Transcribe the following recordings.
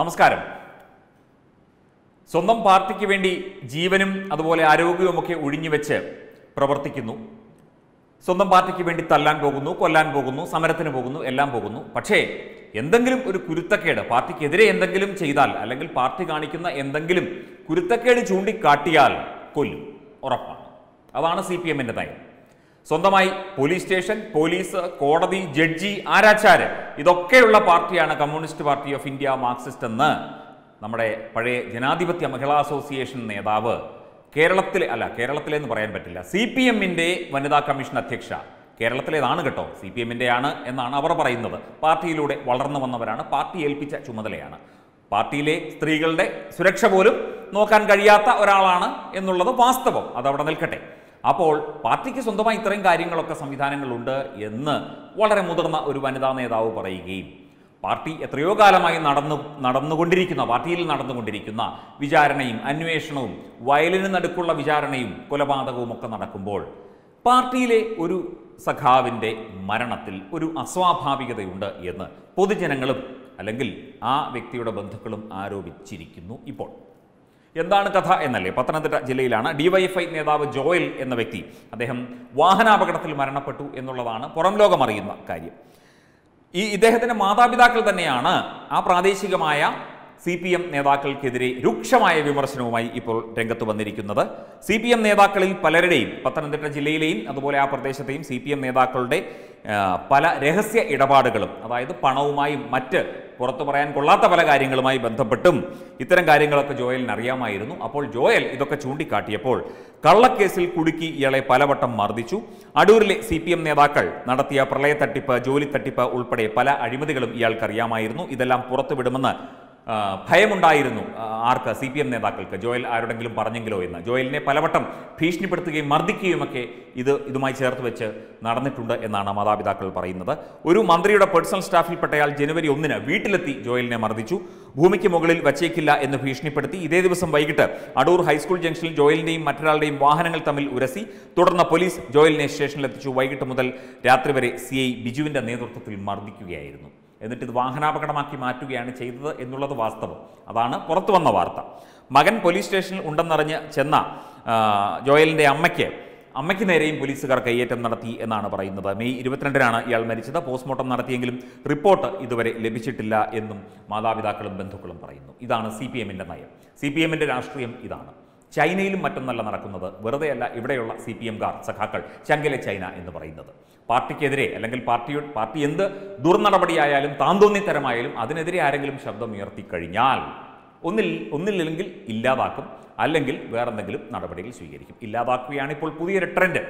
നമസ്കാരം. സ്വന്തം പാർട്ടിക്ക് വേണ്ടി ജീവനും അതുപോലെ ആരോഗ്യവുമൊക്കെ ഒഴിഞ്ഞുവെച്ച് പ്രവർത്തിക്കുന്നു. സ്വന്തം പാർട്ടിക്ക് വേണ്ടി തല്ലാൻ പോകുന്നു, കൊല്ലാൻ പോകുന്നു, സമരത്തിന് പോകുന്നു, എല്ലാം പോകുന്നു. പക്ഷേ എന്തെങ്കിലും ഒരു കുരുത്തക്കേട്, പാർട്ടിക്കെതിരെ എന്തെങ്കിലും ചെയ്താൽ അല്ലെങ്കിൽ പാർട്ടി കാണിക്കുന്ന എന്തെങ്കിലും കുരുത്തക്കേട് ചൂണ്ടിക്കാട്ടിയാൽ കൊല്ലും, ഉറപ്പാണ്. അതാണ് CPIMന്റെ നയം. സ്വന്തമായി പോലീസ് സ്റ്റേഷൻ, പോലീസ്, കോടതി, ജഡ്ജി, ആരാച്ചാര്, ഇതൊക്കെയുള്ള പാർട്ടിയാണ് communist party of India, Marxist എന്ന് നമ്മുടെ പഴയ ജനാധിപത്യ മഹിളാ അസോസിയേഷൻ നേതാവ്, കേരളത്തിലെന്ന് പറയാൻ പറ്റില്ല, CPIMന്റെ വനിതാ കമ്മീഷൻ അധ്യക്ഷ, കേരളത്തിലേതാണ് കേട്ടോ, CPIMന്റെയാണ് എന്നാണ് അവർ പറയുന്നത്. പാർട്ടിയിലൂടെ വളർന്നു വന്നവരാണ്, പാർട്ടി ഏൽപ്പിച്ച ചുമതലയാണ്. പാർട്ടിയിലെ സ്ത്രീകളുടെ സുരക്ഷ പോലും നോക്കാൻ കഴിയാത്ത ഒരാളാണ് എന്നുള്ളത് വാസ്തവം, അതവിടെ നിൽക്കട്ടെ. അപ്പോൾ പാർട്ടിക്ക് സ്വന്തമായി ഇത്രയും കാര്യങ്ങളൊക്കെ സംവിധാനങ്ങളുണ്ട് എന്ന് വളരെ മുതിർന്ന ഒരു വനിതാ നേതാവ് പറയുകയും പാർട്ടി എത്രയോ കാലമായി പാർട്ടിയിൽ നടന്നുകൊണ്ടിരിക്കുന്ന വിചാരണയും അന്വേഷണവും വയലിന് നടുക്കുള്ള വിചാരണയും കൊലപാതകവും ഒക്കെ നടക്കുമ്പോൾ പാർട്ടിയിലെ ഒരു സഖാവിൻ്റെ മരണത്തിൽ ഒരു അസ്വാഭാവികതയുണ്ട് എന്ന് പൊതുജനങ്ങളും അല്ലെങ്കിൽ ആ വ്യക്തിയുടെ ബന്ധുക്കളും ആരോപിച്ചിരിക്കുന്നു. ഇപ്പോൾ എന്താണ് കഥ എന്നല്ലേ, പത്തനംതിട്ട ജില്ലയിലാണ്. DYFI നേതാവ് ജോയൽ എന്ന വ്യക്തി, അദ്ദേഹം വാഹനാപകടത്തിൽ മരണപ്പെട്ടു എന്നുള്ളതാണ് പുറം ലോകം അറിയുന്ന കാര്യം. ഇദ്ദേഹത്തിൻ്റെ മാതാപിതാക്കൾ തന്നെയാണ് ആ പ്രാദേശികമായ CPIM നേതാക്കൾക്കെതിരെ രൂക്ഷമായ വിമർശനവുമായി ഇപ്പോൾ രംഗത്ത് വന്നിരിക്കുന്നത്. CPIM നേതാക്കളിൽ പലരുടെയും, പത്തനംതിട്ട ജില്ലയിലെയും അതുപോലെ ആ പ്രദേശത്തെയും CPIM നേതാക്കളുടെ പല രഹസ്യ ഇടപാടുകളും, അതായത് പണവുമായും മറ്റ് പുറത്തു പറയാൻ കൊള്ളാത്ത പല കാര്യങ്ങളുമായി ബന്ധപ്പെട്ടും ഇത്തരം കാര്യങ്ങളൊക്കെ ജോയലിന് അറിയാമായിരുന്നു. അപ്പോൾ ജോയൽ ഇതൊക്കെ ചൂണ്ടിക്കാട്ടിയപ്പോൾ കള്ളക്കേസിൽ കുടുക്കി ഇയാളെ പലവട്ടം മർദ്ദിച്ചു. അടൂരിലെ CPIM നേതാക്കൾ നടത്തിയ പ്രളയ തട്ടിപ്പ്, ജോലി തട്ടിപ്പ് ഉൾപ്പെടെ പല അഴിമതികളും ഇയാൾക്കറിയാമായിരുന്നു. ഇതെല്ലാം പുറത്തുവിടുമെന്ന് ഭയമുണ്ടായിരുന്നു. ആർക്ക്? CPIM നേതാക്കൾക്ക്. ജോയൽ ആരോടെങ്കിലും പറഞ്ഞെങ്കിലോ എന്ന്. ജോയലിനെ പലവട്ടം ഭീഷണിപ്പെടുത്തുകയും മർദ്ദിക്കുകയുമൊക്കെ ഇതുമായി ചേർത്ത് വെച്ച് നടന്നിട്ടുണ്ട് എന്നാണ് മാതാപിതാക്കൾ പറയുന്നത്. ഒരു മന്ത്രിയുടെ പേഴ്സണൽ സ്റ്റാഫിൽപ്പെട്ടയാൾ ജനുവരി 1-ന് വീട്ടിലെത്തി ജോയലിനെ മർദ്ദിച്ചു. ഭൂമിക്ക് മുകളിൽ വച്ചേക്കില്ല എന്ന് ഭീഷണിപ്പെടുത്തി. ഇതേ ദിവസം വൈകിട്ട് അടൂർ ഹൈസ്കൂൾ ജംഗ്ഷനിൽ ജോയലിൻ്റെയും മറ്റൊരാളുടെയും വാഹനങ്ങൾ തമ്മിൽ ഉരസി. തുടർന്ന് പോലീസ് ജോയലിനെ സ്റ്റേഷനിലെത്തിച്ചു. വൈകിട്ട് മുതൽ രാത്രി വരെ CI ബിജുവിൻ്റെ നേതൃത്വത്തിൽ മർദ്ദിക്കുകയായിരുന്നു. എന്നിട്ട് ഇത് വാഹനാപകടമാക്കി മാറ്റുകയാണ് ചെയ്തത് എന്നുള്ളത് വാസ്തവം, അതാണ് പുറത്തു വന്ന വാർത്ത. മകൻ പോലീസ് സ്റ്റേഷനിൽ ഉണ്ടെന്നറിഞ്ഞ് ചെന്ന ജോയലിൻ്റെ അമ്മയ്ക്ക് നേരെയും പോലീസുകാർ കയ്യേറ്റം നടത്തി എന്നാണ് പറയുന്നത്. മെയ് 22-നാണ് ഇയാൾ മരിച്ചത്. പോസ്റ്റ്മോർട്ടം നടത്തിയെങ്കിലും റിപ്പോർട്ട് ഇതുവരെ ലഭിച്ചിട്ടില്ല എന്നും മാതാപിതാക്കളും ബന്ധുക്കളും പറയുന്നു. ഇതാണ് CPIMന്റെ നയം. CPIMന്റെ രാഷ്ട്രീയം ഇതാണ്. ചൈനയിലും മറ്റൊന്നല്ല നടക്കുന്നത്. വെറുതെയല്ല ഇവിടെയുള്ള CPIMകാർ, സഖാക്കൾ, ചങ്കലെ ചൈന എന്ന് പറയുന്നത്. പാർട്ടിക്കെതിരെ അല്ലെങ്കിൽ പാർട്ടി എന്ത് ദുർനടപടിയായാലും താന്തോന്നിത്തരമായാലും അതിനെതിരെ ആരെങ്കിലും ശബ്ദമുയർത്തി കഴിഞ്ഞാൽ ഒന്നില്ലെങ്കിൽ ഇല്ലാതാക്കും, അല്ലെങ്കിൽ വേറെന്തെങ്കിലും നടപടികൾ സ്വീകരിക്കും. ഇല്ലാതാക്കുകയാണ് ഇപ്പോൾ പുതിയൊരു ട്രെൻഡ്.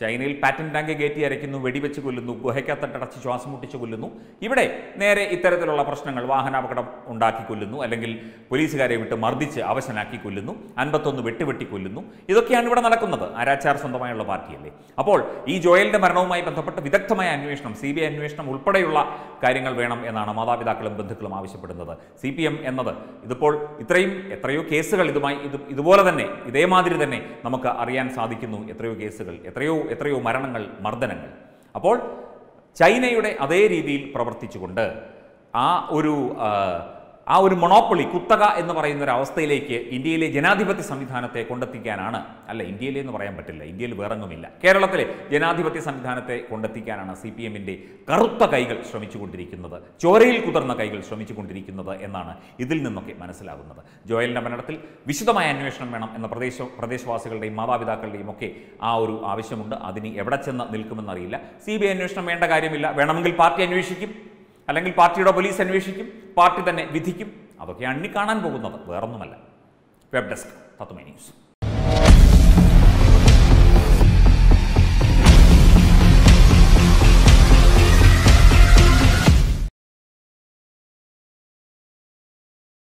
ചൈനയിൽ പാറ്റന്റ് ടാങ്ക് കയറ്റി അരയ്ക്കുന്നു, വെടിവെച്ച് കൊല്ലുന്നു, ഗുഹയ്ക്കകത്തടച്ച് ശ്വാസം മുട്ടിച്ച് കൊല്ലുന്നു. ഇവിടെ നേരെ ഇത്തരത്തിലുള്ള പ്രശ്നങ്ങൾ, വാഹനാപകടം ഉണ്ടാക്കി കൊല്ലുന്നു, അല്ലെങ്കിൽ പോലീസുകാരെ വിട്ട് മർദ്ദിച്ച് അവശനാക്കി കൊല്ലുന്നു, 51 വെട്ടുവെട്ടി കൊല്ലുന്നു. ഇതൊക്കെയാണ് ഇവിടെ നടക്കുന്നത്. ആരാച്ചാർ സ്വന്തമായുള്ള പാർട്ടിയല്ലേ. അപ്പോൾ ഈ ജോയലിൻ്റെ മരണവുമായി ബന്ധപ്പെട്ട് വിദഗ്ധമായ അന്വേഷണം, CBI അന്വേഷണം ഉൾപ്പെടെയുള്ള കാര്യങ്ങൾ വേണം എന്നാണ് മാതാപിതാക്കളും ബന്ധുക്കളും ആവശ്യപ്പെടുന്നത്. CPIM എന്നത് ഇതിപ്പോൾ എത്രയോ കേസുകൾ ഇതുപോലെ തന്നെ, ഇതേമാതിരി തന്നെ നമുക്ക് അറിയാൻ സാധിക്കുന്നു. എത്രയോ കേസുകൾ, എത്രയോ മരണങ്ങൾ, മർദ്ദനങ്ങൾ. അപ്പോൾ ചൈനയുടെ അതേ രീതിയിൽ പ്രവർത്തിച്ചുകൊണ്ട് ആ ഒരു മൊണോപ്പൊളി, കുത്തക എന്ന് പറയുന്ന ഒരു അവസ്ഥയിലേക്ക് ഇന്ത്യയിലെ ജനാധിപത്യ സംവിധാനത്തെ കൊണ്ടെത്തിക്കാനാണ്, അല്ല ഇന്ത്യയിലെന്ന് പറയാൻ പറ്റില്ല, ഇന്ത്യയിൽ വേറെങ്ങുമില്ല, കേരളത്തിലെ ജനാധിപത്യ സംവിധാനത്തെ കൊണ്ടെത്തിക്കാനാണ് CPIMന്റെ കറുത്ത കൈകൾ ശ്രമിച്ചുകൊണ്ടിരിക്കുന്നത്, ചോരയിൽ കുതിർന്ന കൈകൾ ശ്രമിച്ചുകൊണ്ടിരിക്കുന്നത് എന്നാണ് ഇതിൽ നിന്നൊക്കെ മനസ്സിലാകുന്നത്. ജോയലിൻ്റെ മരണത്തിൽ വിശദമായ അന്വേഷണം വേണം എന്ന പ്രദേശവാസികളുടെയും മാതാപിതാക്കളുടെയും ഒക്കെ ആ ഒരു ആവശ്യമുണ്ട്. അതിന് എവിടെ ചെന്ന് നിൽക്കുമെന്നറിയില്ല. CBI അന്വേഷണം വേണ്ട കാര്യമില്ല. വേണമെങ്കിൽ പാർട്ടി അന്വേഷിക്കും, അല്ലെങ്കിൽ പാർട്ടിയുടെ പോലീസ് അന്വേഷിക്കും, പാർട്ടി തന്നെ വിധിക്കും. അതൊക്കെയാണ് ഇനി കാണാൻ പോകുന്നത്, വേറൊന്നുമല്ല. വെബ് ഡെസ്ക് തത്തുമൈ ന്യൂസ്.